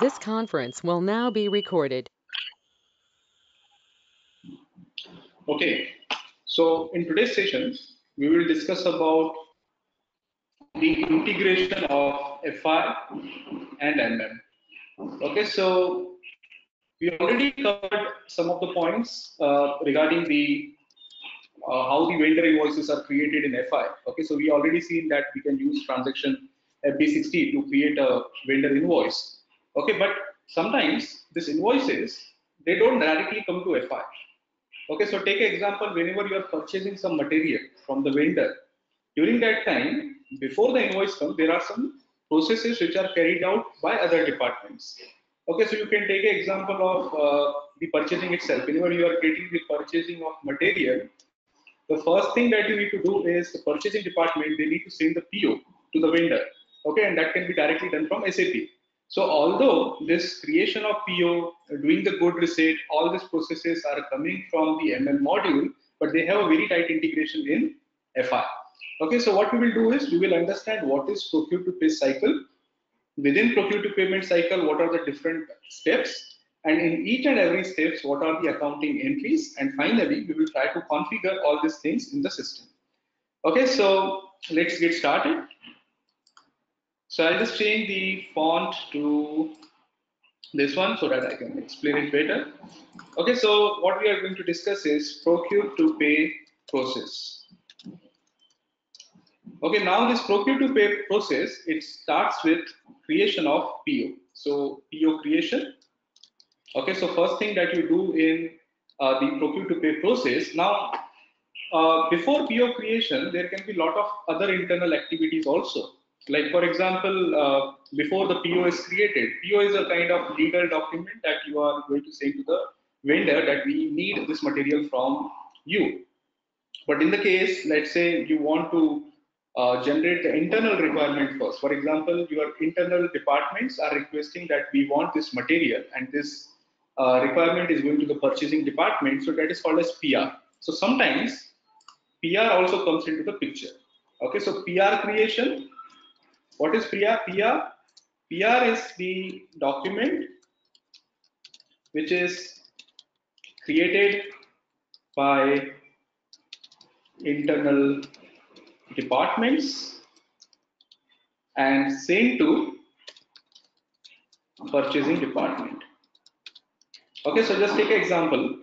This conference will now be recorded. Okay, so in today's sessions, we will discuss about the integration of FI and MM. Okay, so we already covered some of the points regarding the how the vendor invoices are created in FI. Okay, so we already seen that we can use transaction FB60 to create a vendor invoice. Okay, but sometimes these invoices, they don't directly come to FI. Okay, so take an example, whenever you are purchasing some material from the vendor, during that time, before the invoice comes, there are some processes which are carried out by other departments. Okay, so you can take an example of the purchasing itself. Whenever you are getting the purchasing of material, the first thing that you need to do is the purchasing department, they need to send the PO to the vendor. Okay, and that can be directly done from SAP. So although this creation of PO, doing the good receipt, all these processes are coming from the MM module, but they have a very tight integration in FI. Okay, so what we will do is we will understand what is procure to pay cycle. Within procure to payment cycle, what are the different steps? And in each and every steps, what are the accounting entries? And finally, we will try to configure all these things in the system. Okay, so let's get started. So I'll just change the font to this one so that I can explain it better. Okay, so what we are going to discuss is procure to pay process. Okay, now this procure to pay process, it starts with creation of PO. So PO creation. Okay, so first thing that you do in the procure to pay process. Now, before PO creation, there can be a lot of other internal activities also. Like for example, before the PO is created, PO is a kind of legal document that you are going to say to the vendor that we need this material from you. But in the case, let's say you want to generate the internal requirement first. For example, your internal departments are requesting that we want this material and this requirement is going to the purchasing department. So that is called as PR. So sometimes PR also comes into the picture. Okay, so PR creation. What is PR? PR is the document which is created by internal departments and sent to purchasing department. Okay, so just take an example.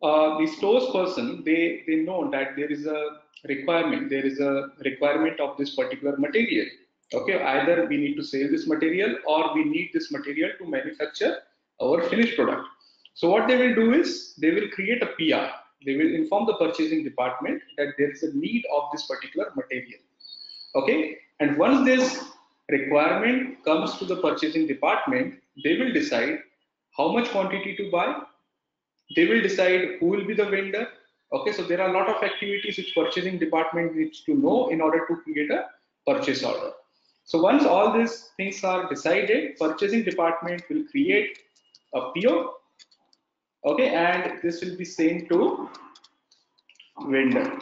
The stores person, they know that there is a requirement, there is a requirement of this particular material. Okay, either we need to sell this material or we need this material to manufacture our finished product. So what they will do is they will create a PR. They will inform the purchasing department that there is a need of this particular material. Okay, and once this requirement comes to the purchasing department, they will decide how much quantity to buy. They will decide who will be the vendor. Okay, so there are a lot of activities which purchasing department needs to know in order to create a purchase order. So once all these things are decided, purchasing department will create a PO. Okay, and this will be sent to vendor.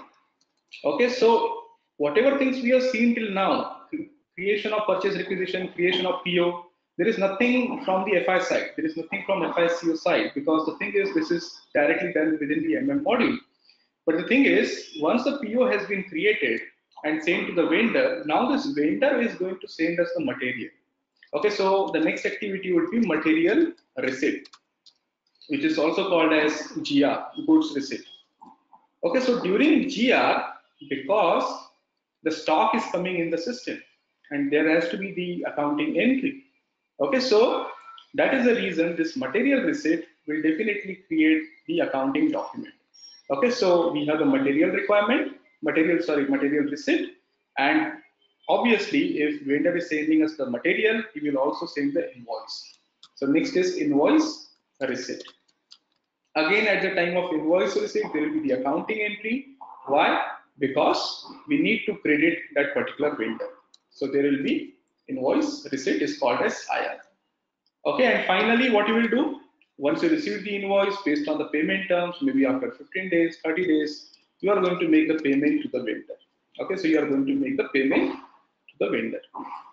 Okay, so whatever things we have seen till now, creation of purchase requisition, creation of PO, there is nothing from the FI side. There is nothing from FICO side because the thing is this is directly done within the MM module. But the thing is, once the PO has been created and sent to the vendor, now this vendor is going to send us the material. Okay, so the next activity would be material receipt, which is also called as GR, goods receipt. Okay, so during GR, because the stock is coming in the system and there has to be the accounting entry. Okay, so that is the reason this material receipt will definitely create the accounting document. Okay, so we have the material requirement, material receipt, and obviously if vendor is sending us the material, he will also send the invoice. So next is invoice receipt. Again, at the time of invoice receipt, there will be the accounting entry. Why? Because we need to credit that particular vendor. So there will be invoice receipt is called as IR. Okay, and finally what you will do, once you receive the invoice based on the payment terms, maybe after 15 days, 30 days, you are going to make the payment to the vendor. Okay, so you are going to make the payment to the vendor.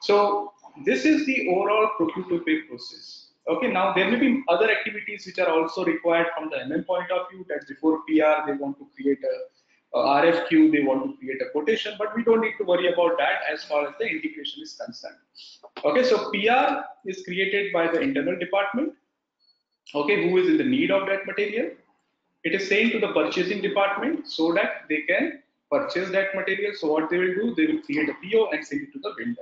So this is the overall procure to pay process. Okay, now there may be other activities which are also required from the MM point of view, that before PR they want to create a RFQ, they want to create a quotation, but we don't need to worry about that as far as the integration is concerned. Okay, so PR is created by the internal department, okay, who is in the need of that material. It is sent to the purchasing department so that they can purchase that material. So what they will do, they will create a PO and send it to the vendor.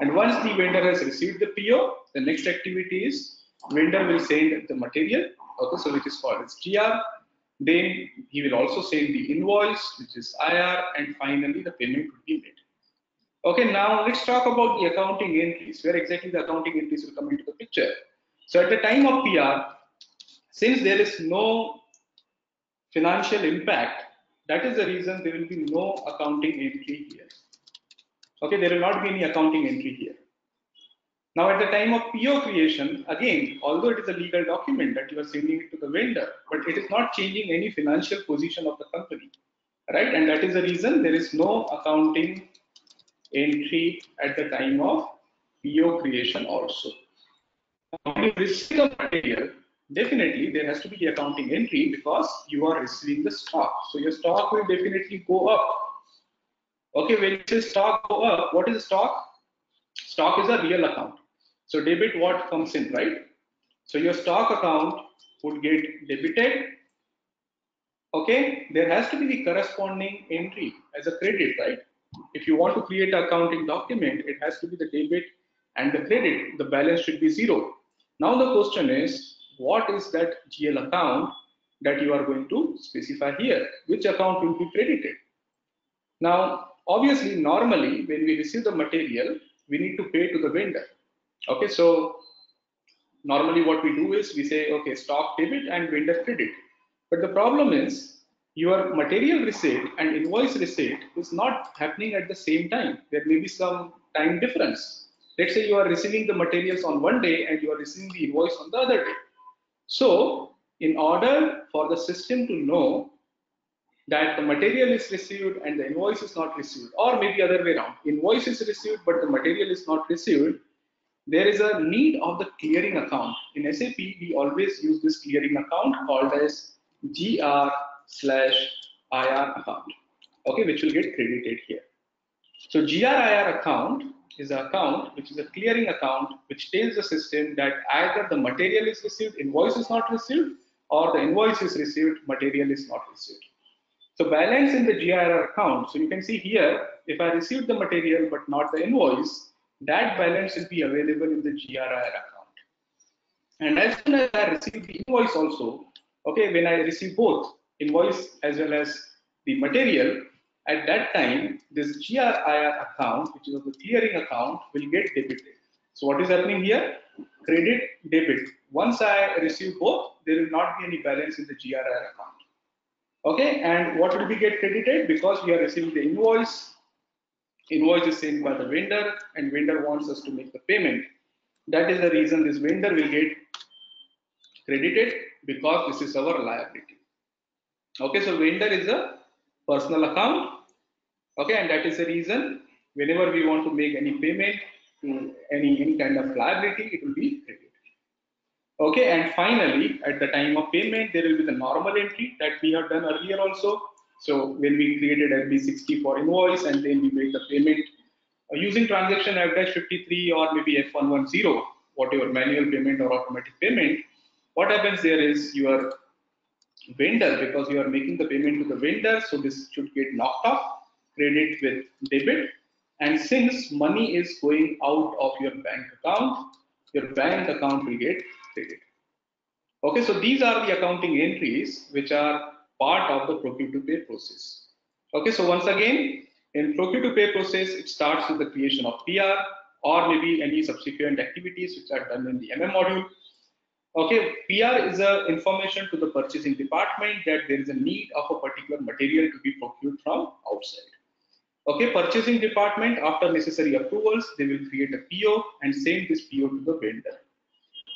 And once the vendor has received the PO, the next activity is vendor will send the material, okay, so which is called as GR. Then he will also send the invoice, which is IR, and finally the payment would be made. Okay, now let's talk about the accounting entries, where exactly the accounting entries will come into the picture. So at the time of PR, since there is no financial impact, that is the reason there will be no accounting entry here. Okay, there will not be any accounting entry here. Now at the time of PO creation, again, although it is a legal document that you are sending it to the vendor, but it is not changing any financial position of the company, right? And that is the reason there is no accounting entry at the time of PO creation also. When you receive the material, definitely there has to be the accounting entry because you are receiving the stock. So your stock will definitely go up. Okay, when it says stock go up, what is stock? Stock is a real account. So debit what comes in, right? So your stock account would get debited. Okay, there has to be the corresponding entry as a credit, right? If you want to create an accounting document, it has to be the debit and the credit. The balance should be zero. Now the question is, what is that GL account that you are going to specify here? Which account will be credited? Now, obviously, normally when we receive the material, we need to pay to the vendor. Okay, so normally what we do is we say, okay, stock debit and vendor credit. But the problem is your material receipt and invoice receipt is not happening at the same time. There may be some time difference. Let's say you are receiving the materials on one day and you are receiving the invoice on the other day. So in order for the system to know that the material is received and the invoice is not received, or maybe other way around, invoice is received but the material is not received, there is a need of the clearing account. In SAP, we always use this clearing account called as GR/IR account, okay, which will get credited here. So GR/IR account is an account which is a clearing account which tells the system that either the material is received, invoice is not received, or the invoice is received, material is not received. So balance in the GR account, so you can see here, if I received the material but not the invoice, that balance will be available in the GR account. And as soon as I receive the invoice also, okay, when I receive both invoice as well as the material, at that time, this GR account, which is the clearing account, will get debited. So what is happening here? Credit, debit. Once I receive both, there will not be any balance in the GR account. Okay, and what will we get credited? Because we are receiving the invoice is sent by the vendor and vendor wants us to make the payment. That is the reason this vendor will get credited, because this is our liability. Okay, so vendor is a personal account. Okay, and that is the reason whenever we want to make any payment to any kind of liability, it will be credited. Okay, and finally, at the time of payment, there will be the normal entry that we have done earlier also. So when we created FB60 for invoice and then we made the payment using transaction F-53 or maybe F110, whatever, manual payment or automatic payment, what happens there is your vendor, because you are making the payment to the vendor, so this should get knocked off, credit with debit. And since money is going out of your bank account will get credit. Okay, so these are the accounting entries which are part of the procure to pay process. Okay, so once again, in procure to pay process, it starts with the creation of PR or maybe any subsequent activities which are done in the MM module. Okay, PR is an information to the purchasing department that there is a need of a particular material to be procured from outside. Okay, purchasing department, after necessary approvals, they will create a PO and send this PO to the vendor.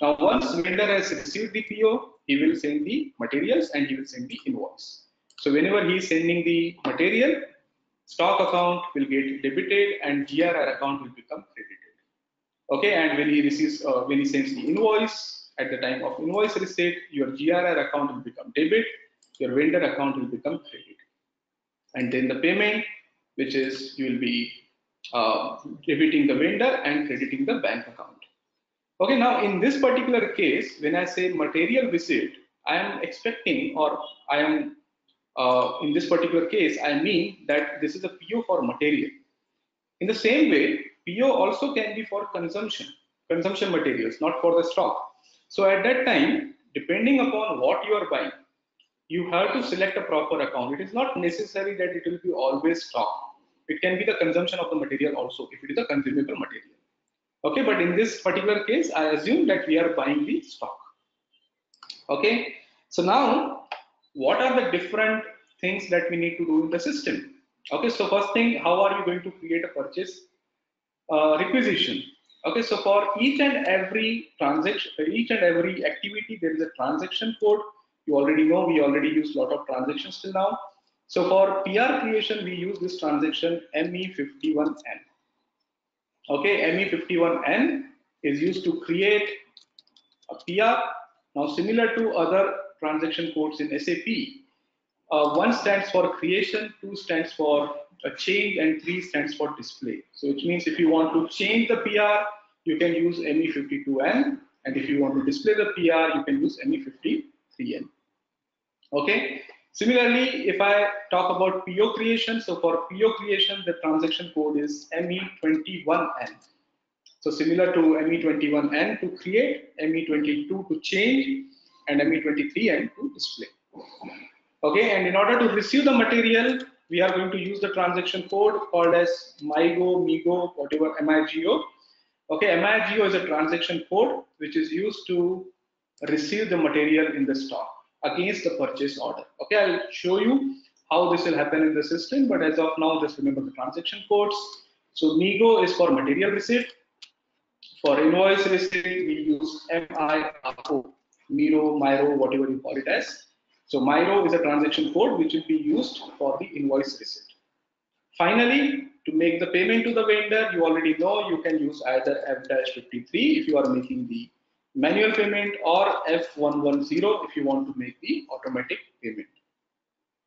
Now, once vendor has received the PO, he will send the materials and he will send the invoice. So whenever he is sending the material, stock account will get debited and GR account will become credited. Okay, and when he receives, when he sends the invoice, at the time of invoice receipt, your GRR account will become debit, your vendor account will become credit, and then the payment, which is you will be debiting the vendor and crediting the bank account. Okay, now in this particular case, when I say material receipt, I am expecting, or I am in this particular case, I mean that this is a PO for material. In the same way, PO also can be for consumption materials, not for the stock. So at that time, depending upon what you are buying, you have to select a proper account. It is not necessary that it will be always stock. It can be the consumption of the material also, if it is a consumable material. Okay, but in this particular case, I assume that we are buying the stock. Okay, so now what are the different things that we need to do in the system? Okay, so first thing, how are you going to create a purchase requisition? Okay, so for each and every transaction, each and every activity, there is a transaction code. You already know, we already use a lot of transactions till now. So for PR creation, we use this transaction ME51N. Okay, ME51N is used to create a PR. Now, similar to other transaction codes in SAP, 1 stands for creation, 2 stands for a change, and 3 stands for display. So which means if you want to change the PR, you can use ME52N, and if you want to display the PR, you can use ME53N. Okay, similarly, if I talk about PO creation, so for PO creation, the transaction code is ME21N. So similar to ME21N to create, ME22 to change, and ME23N to display. Okay, and in order to receive the material, we are going to use the transaction code called as MIGO, MIGO, whatever, MIGO. Okay, MIGO is a transaction code which is used to receive the material in the stock against the purchase order. Okay, I'll show you how this will happen in the system, but as of now, just remember the transaction codes. So MIGO is for material receipt. For invoice receipt, we use MIRO, MIRO, whatever you call it as. So MIRO is a transaction code which will be used for the invoice receipt. Finally, to make the payment to the vendor, you already know you can use either F-53 if you are making the manual payment, or F110 if you want to make the automatic payment.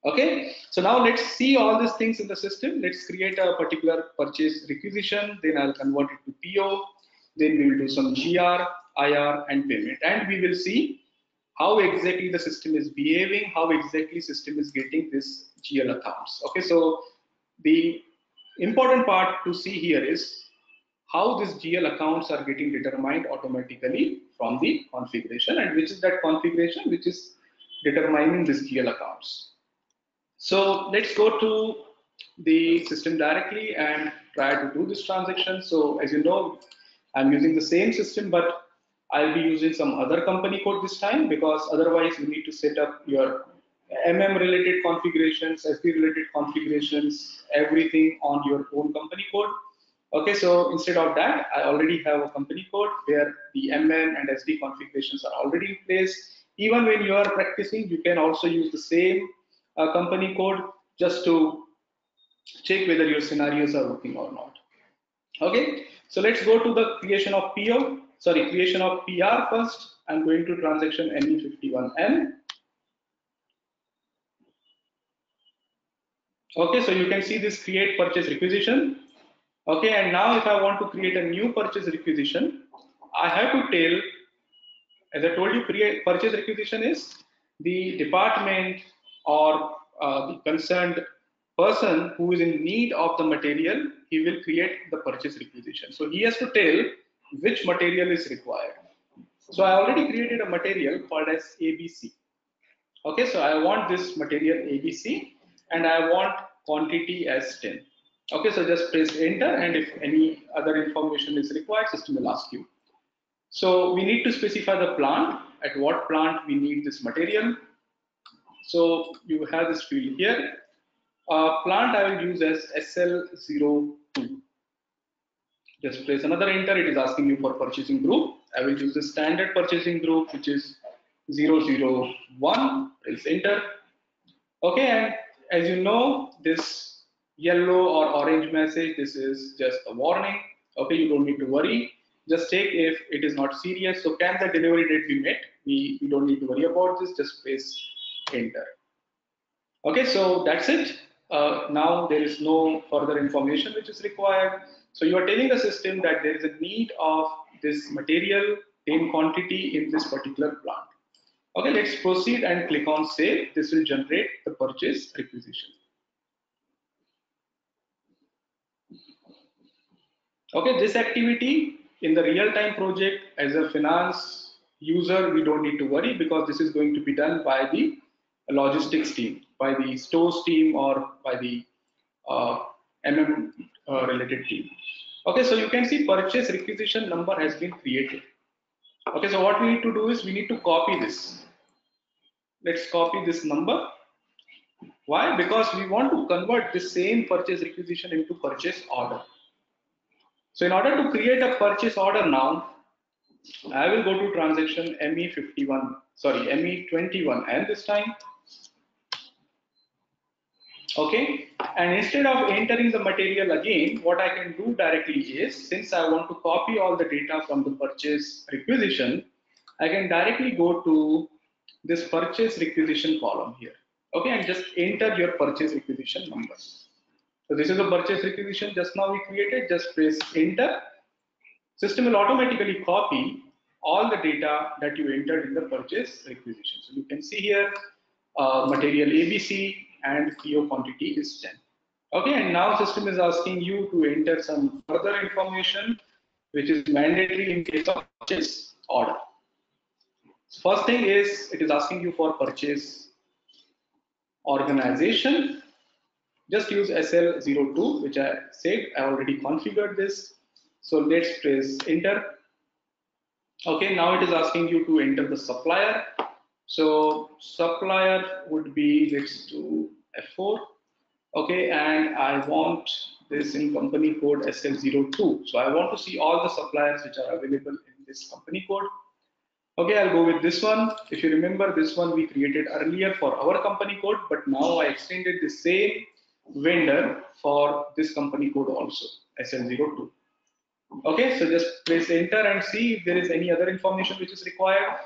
Okay, so now let's see all these things in the system. Let's create a particular purchase requisition, then I'll convert it to PO, then we will do some GR, IR, and payment, and we will see how exactly the system is behaving, how exactly system is getting this GL accounts. Okay, so the important part to see here is how these GL accounts are getting determined automatically from the configuration, and which is that configuration which is determining these GL accounts. So let's go to the system directly and try to do this transaction. So as you know, I'm using the same system, but I'll be using some other company code this time, because otherwise you need to set up your MM related configurations, SP related configurations, everything on your own company code. Okay, so instead of that, I already have a company code where the MM and SD configurations are already in place. Even when you are practicing, you can also use the same company code just to check whether your scenarios are working or not. Okay, so let's go to the creation of PR first. I'm going to transaction ME51N. Okay, so you can see this create purchase requisition. Okay, and now if I want to create a new purchase requisition, I have to tell, as I told you, create purchase requisition is the department or the concerned person who is in need of the material, he will create the purchase requisition. So he has to tell which material is required. So I already created a material called as ABC. Okay, so I want this material ABC and I want quantity as 10. Okay, so just press enter, and if any other information is required, system will ask you. So we need to specify the plant, at what plant we need this material. So you have this field here. Plant I will use as SL02. Just press another enter, it is asking you for purchasing group. I will use the standard purchasing group, which is 001, press enter. Okay, and as you know, this yellow or orange message, this is just a warning. Okay, you don't need to worry, just take if it is not serious. So can the delivery date be met? We don't need to worry about this, just press enter. Okay, so that's it. Now there is no further information which is required. So you are telling the system that there is a need of this material in quantity in this particular plant. Okay, let's proceed and click on save. This will generate the purchase requisition. Okay, this activity in the real-time project, as a finance user, we don't need to worry because this is going to be done by the logistics team, by the stores team, or by the MM related team. Okay, so you can see purchase requisition number has been created. Okay, so what we need to do is we need to copy this. Let's copy this number. Why? Because we want to convert the same purchase requisition into purchase order. So in order to create a purchase order now, I will go to transaction ME21N this time. Okay, and instead of entering the material again, what I can do directly is, since I want to copy all the data from the purchase requisition, I can directly go to this purchase requisition column here. Okay, and just enter your purchase requisition number. So this is the purchase requisition just now we created. Just press enter. System will automatically copy all the data that you entered in the purchase requisition. So you can see here material ABC and PO quantity is 10. Okay, and now system is asking you to enter some further information which is mandatory in case of purchase order. First thing is it is asking you for purchase organization. Just use SL02, which I said I already configured this. So let's press enter. Okay, now it is asking you to enter the supplier. So supplier would be, let's do F4. Okay, and I want this in company code SL02. So I want to see all the suppliers which are available in this company code. Okay, I'll go with this one. If you remember, this one we created earlier for our company code, but now I extended the same vendor for this company code also, SL02. Okay, so just press enter and see if there is any other information which is required.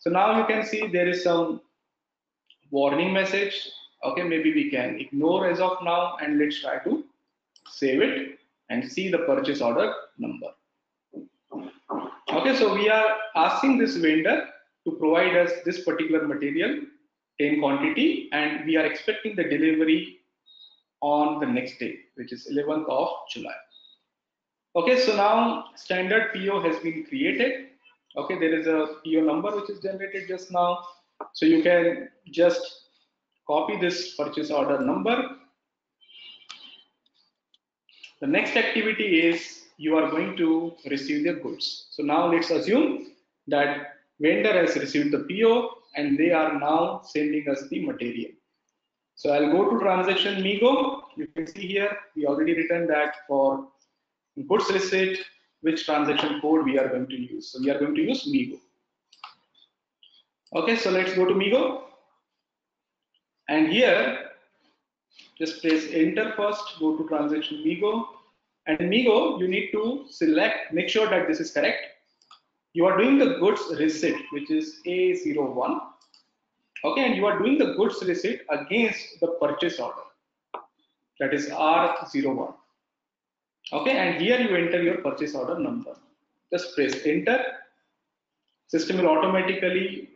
So now you can see there is some warning message. Okay, maybe we can ignore as of now, and let's try to save it and see the purchase order number. Okay, so we are asking this vendor to provide us this particular material in quantity, and we are expecting the delivery on the next day, which is 11th of July. Okay, so now standard PO has been created. Okay, there is a PO number which is generated just now. So you can just copy this purchase order number. The next activity is you are going to receive the goods. So now let's assume that vendor has received the PO and they are now sending us the material. So I'll go to transaction MIGO. You can see here we already written that for goods receipt, which transaction code we are going to use. So we are going to use MIGO. Okay, so let's go to MIGO. And here, just press enter first, go to transaction MIGO. And in MIGO, you need to select, make sure that this is correct. You are doing the goods receipt, which is A01. Okay, and you are doing the goods receipt against the purchase order, that is R01. Okay, and here you enter your purchase order number. Just press enter. System will automatically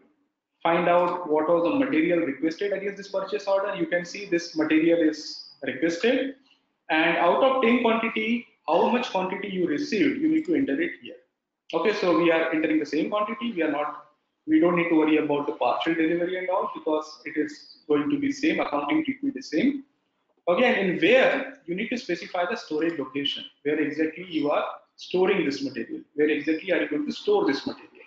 find out what was the material requested against this purchase order. You can see this material is requested, and out of 10 quantity, how much quantity you received, you need to enter it here. Okay, so we are entering the same quantity. We don't need to worry about the partial delivery and all, because it is going to be same, accounting treatment is same. Again, in where you need to specify the storage location, where exactly you are storing this material, where exactly are you going to store this material.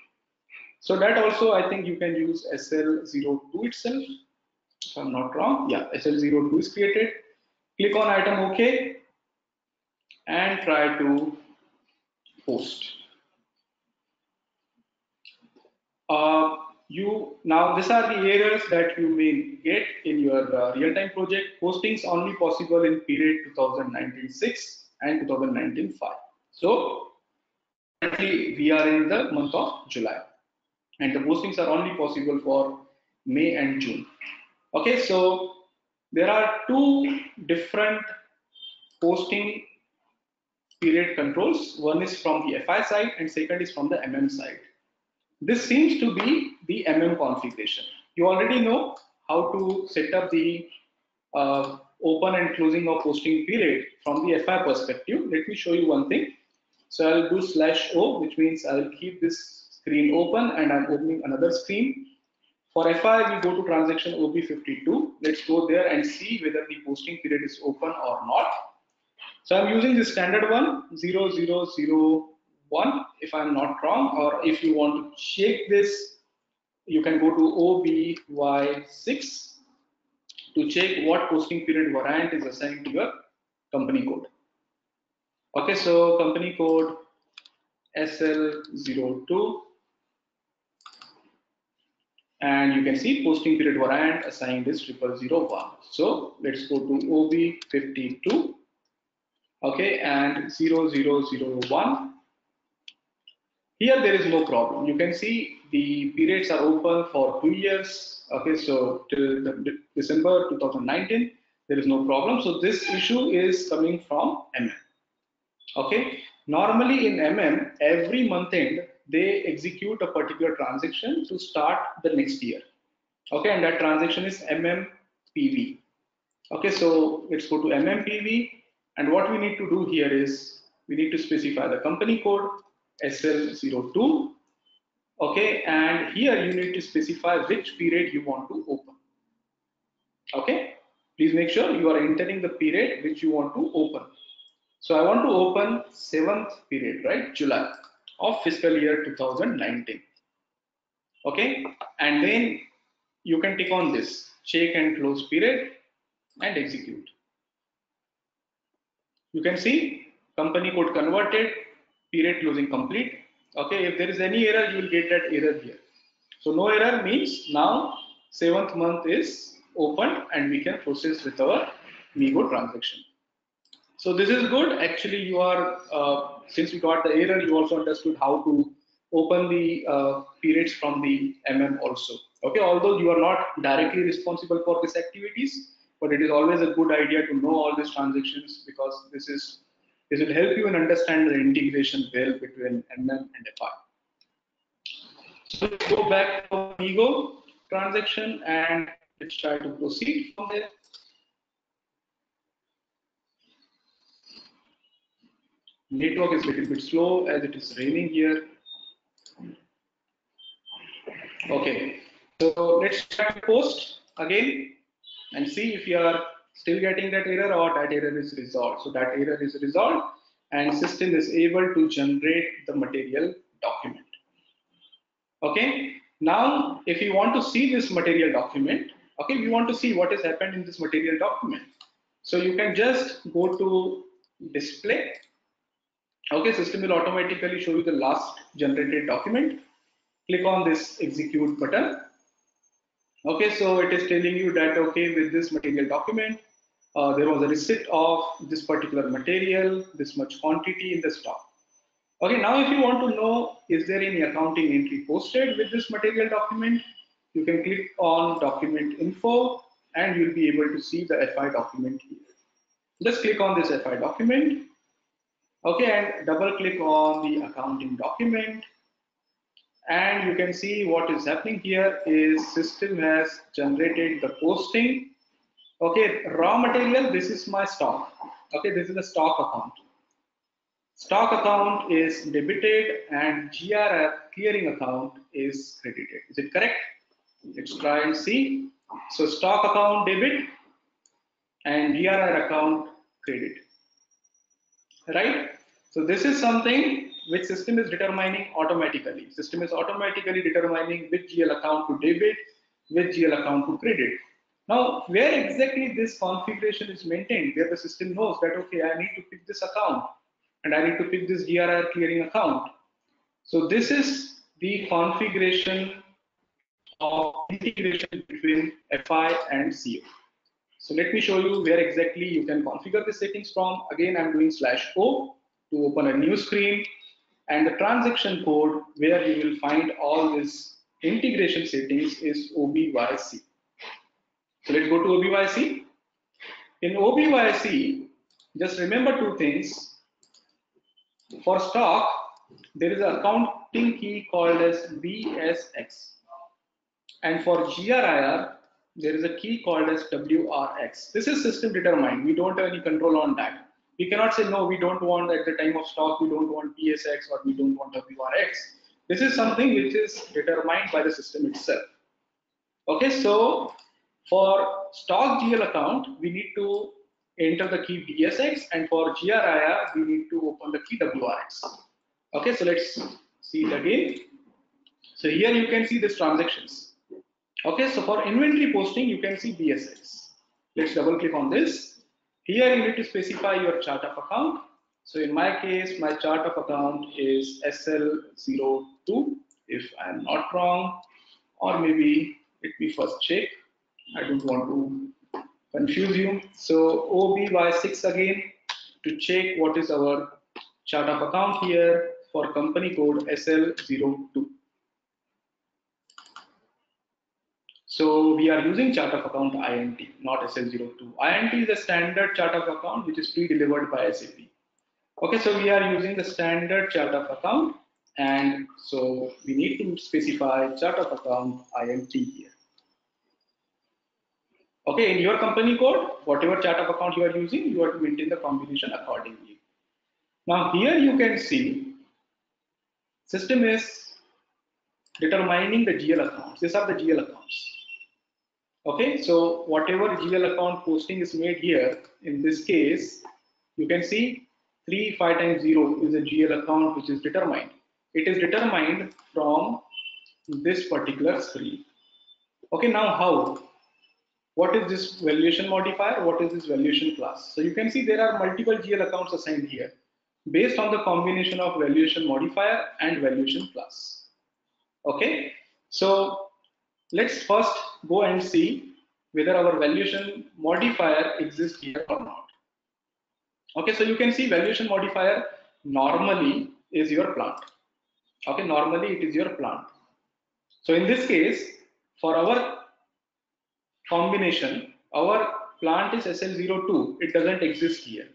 So that also I think you can use SL02 itself, if I'm not wrong. Yeah, SL02 is created. Click on item OK and try to post. These are the errors that you may get in your real-time project. Postings only possible in period 2019-6 and 2019-5. So currently we are in the month of July, and the postings are only possible for May and June. Okay, so there are two different posting period controls. One is from the FI side and second is from the MM side. This seems to be the MM configuration. You already know how to set up the open and closing of posting period from the FI perspective. Let me show you one thing. So I'll do /O, which means I'll keep this screen open and I'm opening another screen. For FI, we go to transaction OB52. Let's go there and see whether the posting period is open or not. So I'm using the standard one, 0001, if I'm not wrong, or if you want to check this, you can go to OBY6 to check what posting period variant is assigned to your company code. Okay, so company code SL02, and you can see posting period variant assigned is 0001. So let's go to OB52, okay, and 0001. Here there is no problem. You can see the periods are open for 2 years. Okay, so till December 2019, there is no problem. So this issue is coming from MM. Okay, normally in MM, every month end they execute a particular transaction to start the next year. Okay, and that transaction is MMPV. Okay, so let's go to MMPV, and what we need to do here is we need to specify the company code SL02. Okay, and here you need to specify which period you want to open. Okay, please make sure you are entering the period which you want to open. So I want to open 7th period, right, July of fiscal year 2019. Okay, and then you can tick on this check and close period and execute. You can see company code converted, period closing complete. Okay, if there is any error, you will get that error here. So no error means now 7th month is opened and we can process with our MIGO transaction. So this is good. Actually, you are since you got the error, you also understood how to open the periods from the MM also. Okay, although you are not directly responsible for these activities, but it is always a good idea to know all these transactions, because this will help you in understand the integration well between MM and FI. So let's go back to MIGO transaction and let's try to proceed from there. Network is a little bit slow as it is raining here. Okay, so let's try to post again and see if you are still getting that error or that error is resolved. So that error is resolved and system is able to generate the material document. Okay, now if you want to see this material document, okay, we want to see what has happened in this material document. So you can just go to display. Okay, system will automatically show you the last generated document. Click on this execute button. Okay, so it is telling you that okay, with this material document, there was a receipt of this particular material, this much quantity in the stock. Okay, now if you want to know is there any accounting entry posted with this material document, you can click on document info and you'll be able to see the FI document here. Just click on this FI document. Okay, and double click on the accounting document and you can see what is happening here is system has generated the posting. Okay, raw material, this is my stock. Okay, this is the stock account. Stock account is debited and GR clearing account is credited. Is it correct? Let's try and see. So stock account debit and GR account credit. Right, so this is something which system is determining automatically. System is automatically determining which GL account to debit, which GL account to credit. Now, where exactly this configuration is maintained, where the system knows that okay, I need to pick this account and I need to pick this GRR clearing account. So this is the configuration of integration between FI and CO. So let me show you where exactly you can configure the settings from. Again, I'm doing /O to open a new screen And the transaction code where you will find all these integration settings is OBYC. So let's go to OBYC. In OBYC, just remember two things. For stock, there is an accounting key called as BSX. And for GR, there is a key called as WRX. This is system determined. We don't have any control on that. We cannot say, no, we don't want at the time of stock, we don't want BSX or we don't want WRX. This is something which is determined by the system itself. Okay, so for stock GL account, we need to enter the key BSX, and for GR IR, we need to open the key WRX. Okay, so let's see it again. So here you can see these transactions. Okay, so for inventory posting, you can see BSX. Let's double click on this. Here you need to specify your chart of account. So in my case, my chart of account is SL02, if I'm not wrong, or maybe let me first check. I don't want to confuse you. So OBY6 again to check what is our chart of account here for company code SL02. So we are using chart of account INT, not SL02. INT is a standard chart of account which is pre-delivered by SAP. Okay, so we are using the standard chart of account, and so we need to specify chart of account INT here. Okay, in your company code, whatever chart of account you are using, you have to maintain the combination accordingly. Now here you can see system is determining the GL accounts. These are the GL accounts. Okay, so whatever GL account posting is made here, in this case, you can see 3 5 times 0 is a GL account which is determined. It is determined from this particular screen. Okay, now how? What is this valuation modifier? What is this valuation class? So you can see there are multiple GL accounts assigned here based on the combination of valuation modifier and valuation class. Okay, so let's first go and see whether our valuation modifier exists here or not. Okay, so you can see valuation modifier normally is your plant. Okay, normally it is your plant. So in this case, for our combination, our plant is SL02. It doesn't exist here.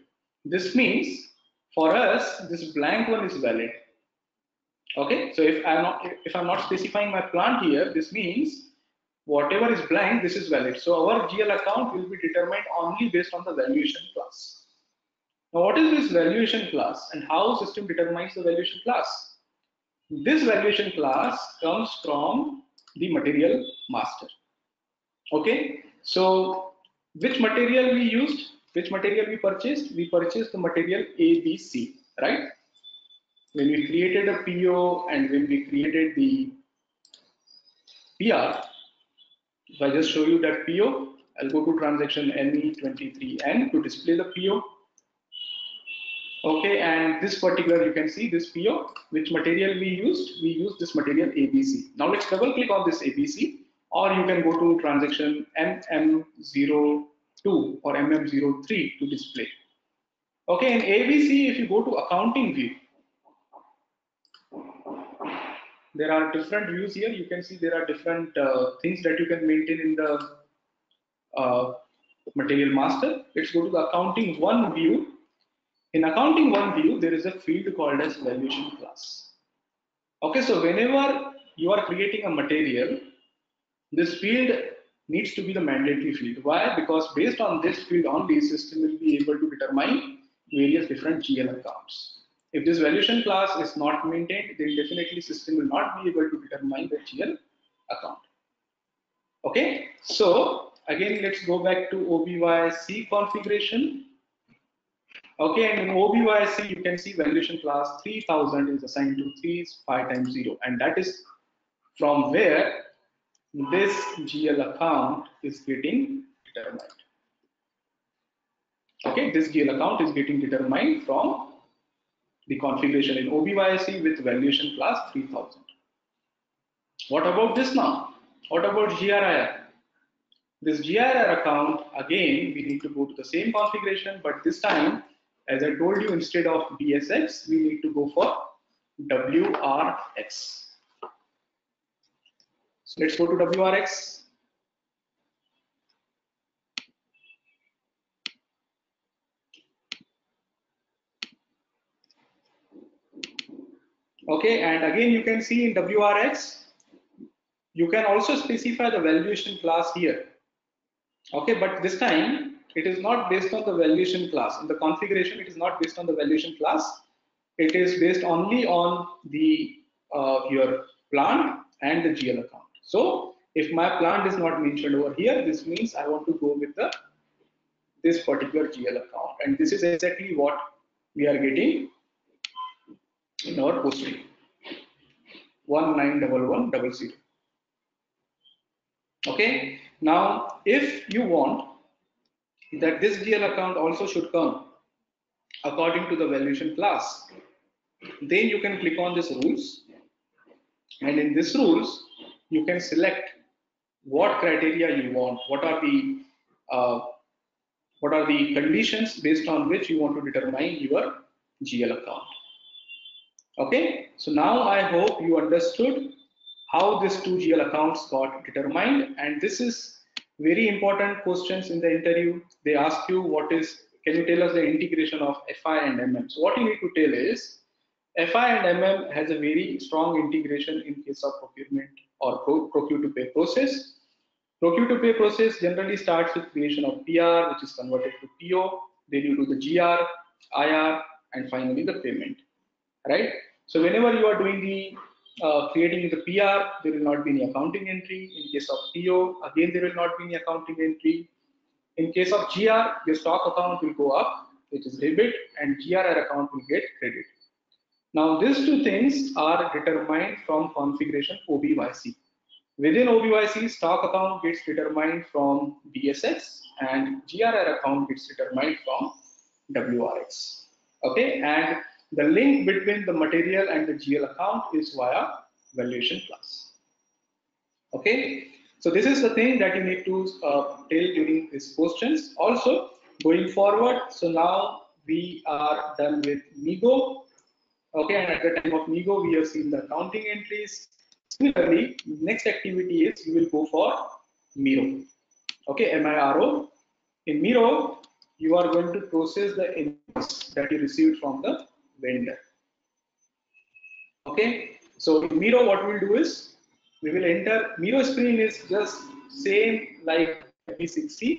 This means for us, this blank one is valid. Okay, so if I'm not specifying my plant here, this means whatever is blank, this is valid. So our GL account will be determined only based on the valuation class. Now, what is this valuation class and how system determines the valuation class? This valuation class comes from the material master. Okay, so which material we used, which material we purchased the material ABC, right? When we created a PO and when we created the PR, if I just show you that PO, I'll go to transaction ME23N to display the PO. Okay, and this particular, you can see this PO, which material we used this material ABC. Now let's double click on this ABC, or you can go to transaction MM02 or MM03 to display. Okay, in ABC, if you go to accounting view, there are different views here. You can see there are different things that you can maintain in the material master. Let's go to the accounting one view. In accounting one view, there is a field called as valuation class. Okay, so whenever you are creating a material, this field needs to be the mandatory field. Why? Because based on this field only, system will be able to determine various different GL accounts. If this valuation class is not maintained, then definitely system will not be able to determine the GL account. Okay, so again, let's go back to OBYC configuration. Okay, and in OBYC, you can see valuation class 3000 is assigned to 3 5 times 0, and that is from where this GL account is getting determined. Okay, this GL account is getting determined from the configuration in OBYC with valuation class 3000. What about this now? What about GRIR? This GRIR account, again, we need to go to the same configuration, but this time, as I told you, instead of BSX, we need to go for WRX. So let's go to WRX. Okay, and again you can see in WRX, you can also specify the valuation class here. Okay, but this time it is not based on the valuation class. In the configuration, it is not based on the valuation class. It is based only on the your plant and the GL account. So if my plant is not mentioned over here, this means I want to go with the this particular GL account, and this is exactly what we are getting in our posting 191100. Okay, now if you want that this GL account also should come according to the valuation class, then you can click on this rules, and in this rules you can select what criteria you want, what are the conditions based on which you want to determine your GL account. Okay, so now I hope you understood how these two GL accounts got determined, and this is very important questions in the interview. They ask you what is, can you tell us the integration of FI and MM? So what you need to tell is FI and MM has a very strong integration in case of procurement or procure to pay process. Procure to pay process generally starts with creation of PR, which is converted to PO, then you do the GR, IR, and finally the payment, right? So whenever you are doing the creating the PR, there will not be any accounting entry. In case of PO, again there will not be any accounting entry. In case of GR, your stock account will go up, which is debit, and GRR account will get credit. Now these two things are determined from configuration OBYC. Within OBYC, stock account gets determined from BSX, and GRR account gets determined from WRX. Okay, and the link between the material and the GL account is via valuation class. Okay, so this is the thing that you need to tell during these questions. Also, going forward, so now we are done with MIGO. Okay, and at the time of MIGO, we have seen the accounting entries. Similarly, next activity is you will go for MIRO. Okay, MIRO. In MIRO, you are going to process the invoice that you received from the vendor. Okay, so in MIRO, what we will do is we will enter. MIRO screen is just same like FB60.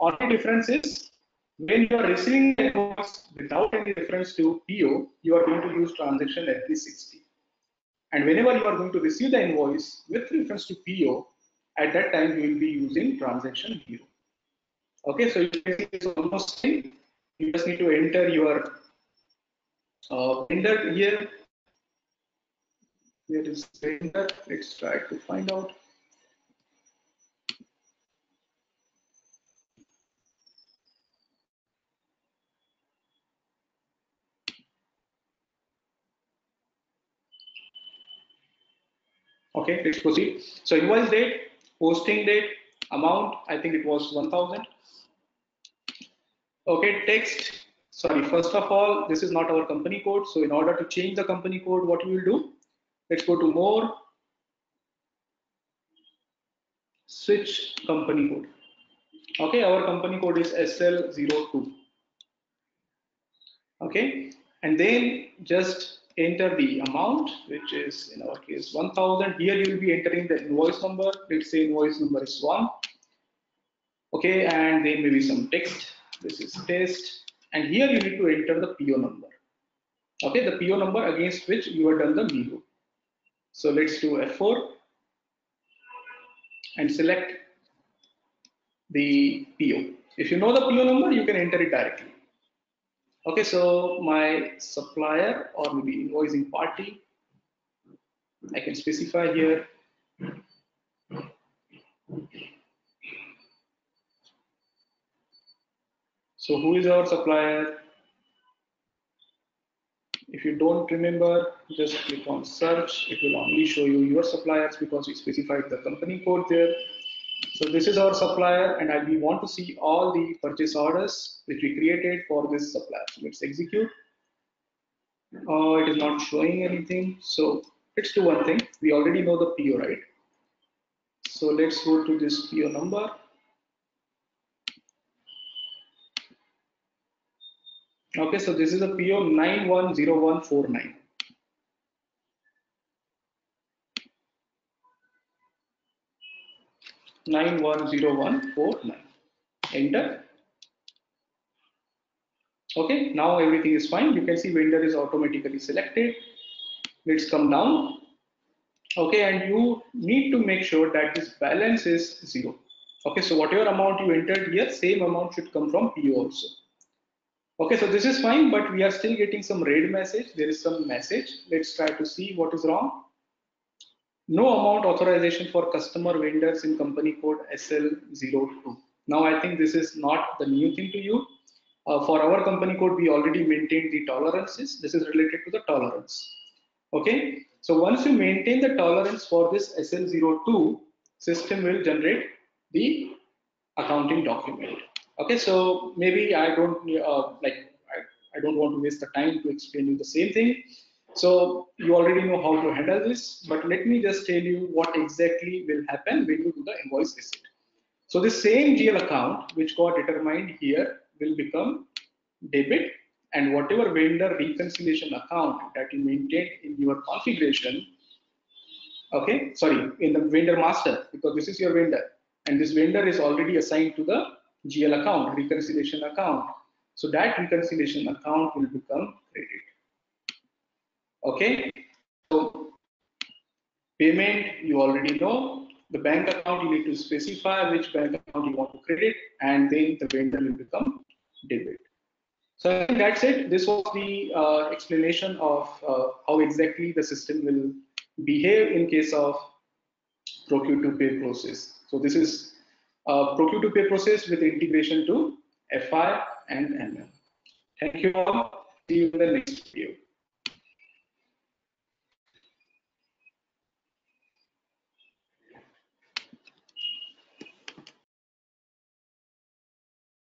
Only difference is when you are receiving the invoice without any reference to PO, you are going to use transaction FB60. And whenever you are going to receive the invoice with reference to PO, at that time you will be using transaction MIRO. Okay, so it's almost same. You just need to enter your vendor here. Here is vendor. Let's try to find out. Okay, let's proceed. So invoice date, posting date, amount. I think it was 1000. Okay, text. Sorry, first of all, this is not our company code. So in order to change the company code, what we will do, let's go to more, switch company code. Okay, our company code is SL02. Okay, and then just enter the amount, which is in our case 1000. Here you will be entering the invoice number. Let's say invoice number is 1. Okay, and then maybe some text. This is test. And here you need to enter the PO number. Okay, the PO number against which you have done the MIGO. So let's do F4 and select the PO. If you know the PO number, you can enter it directly. Okay, so my supplier or maybe invoicing party, I can specify here. So who is our supplier? If you don't remember, just click on search. It will only show you your suppliers because we specified the company code there. So this is our supplier, and we want to see all the purchase orders which we created for this supplier. So let's execute. It is not showing anything. So let's do one thing. We already know the PO, right? So let's go to this PO number. Okay, so this is a PO 910149. Enter. Okay, now everything is fine. You can see vendor is automatically selected. Let's come down. Okay, and you need to make sure that this balance is zero. Okay, so whatever amount you entered here, same amount should come from PO also. Okay, so this is fine, but we are still getting some red message. There is some message. Let's try to see what is wrong. No amount authorization for customer vendors in company code SL02. Now I think this is not the new thing to you. For our company code, we already maintained the tolerances. This is related to the tolerance. Okay, so once you maintain the tolerance for this SL02, system will generate the accounting document. Okay, so maybe I don't I don't want to waste the time to explain you the same thing. So you already know how to handle this, but let me just tell you what exactly will happen when you do the invoice receipt. So the same GL account which got determined here will become debit, and whatever vendor reconciliation account that you maintain in your configuration, okay, sorry, in the vendor master, because this is your vendor and this vendor is already assigned to the GL account, reconciliation account. So that reconciliation account will become credit. Okay, so payment you already know. The bank account, you need to specify which bank account you want to credit, and then the vendor will become debit. So I think that's it. This was the explanation of how exactly the system will behave in case of procure to pay process. So this is procure to pay process with integration to FI and MM. Thank you all. See you in the next video.